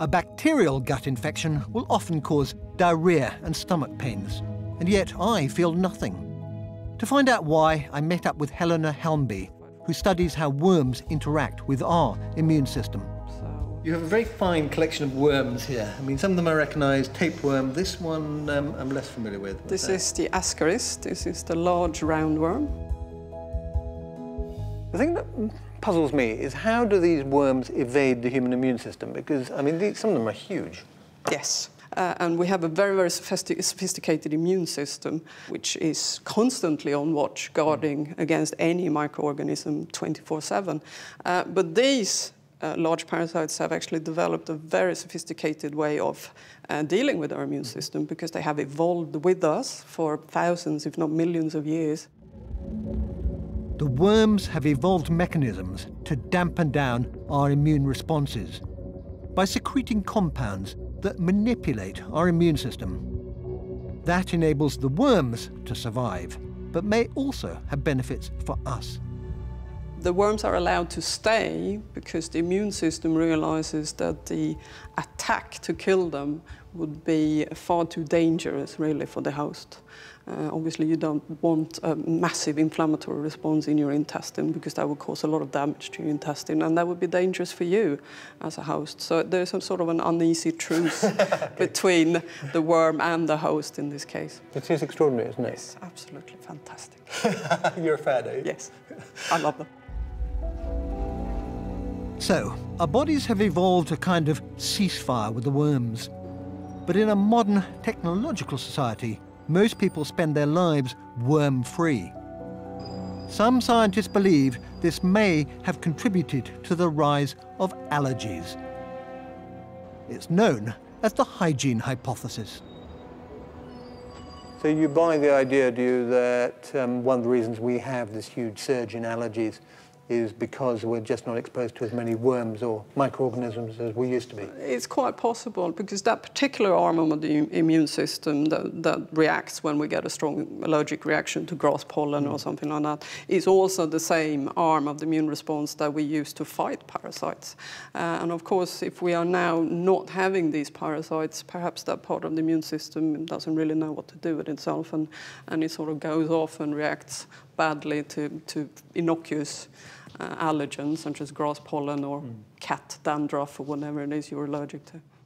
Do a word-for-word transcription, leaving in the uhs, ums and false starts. A bacterial gut infection will often cause diarrhoea and stomach pains, and yet I feel nothing. To find out why, I met up with Helena Helmby, who studies how worms interact with our immune system. You have a very fine collection of worms here. I mean, some of them I recognise, tapeworm. This one um, I'm less familiar with. What's this that? Is the Ascaris. This is the large roundworm. The thing that puzzles me is how do these worms evade the human immune system? Because, I mean, these, some of them are huge. Yes. Uh, and we have a very, very sophisticated immune system, which is constantly on watch, guarding mm. against any microorganism twenty-four seven. Uh, but these Uh, large parasites have actually developed a very sophisticated way of uh, dealing with our immune system because they have evolved with us for thousands, if not millions of years. The worms have evolved mechanisms to dampen down our immune responses by secreting compounds that manipulate our immune system. That enables the worms to survive, but may also have benefits for us. The worms are allowed to stay because the immune system realizes that the attack to kill them would be far too dangerous, really, for the host. Uh, obviously, you don't want a massive inflammatory response in your intestine because that would cause a lot of damage to your intestine, and that would be dangerous for you as a host. So there's some sort of an uneasy truce okay. between the worm and the host in this case. It is extraordinary, isn't it? Yes, absolutely fantastic. You're a fan, eh? Yes, I love them. So, our bodies have evolved a kind of ceasefire with the worms. But in a modern technological society, most people spend their lives worm-free. Some scientists believe this may have contributed to the rise of allergies. It's known as the hygiene hypothesis. So you buy the idea, do you, that um, one of the reasons we have this huge surge in allergies is because we're just not exposed to as many worms or microorganisms as we used to be? It's quite possible, because that particular arm of the immune system that, that reacts when we get a strong allergic reaction to grass pollen mm. or something like that is also the same arm of the immune response that we use to fight parasites. Uh, and of course, if we are now not having these parasites, perhaps that part of the immune system doesn't really know what to do with itself, and, and it sort of goes off and reacts badly to, to innocuous Uh, allergens, such as grass pollen or mm. cat dandruff or whatever it is you're allergic to.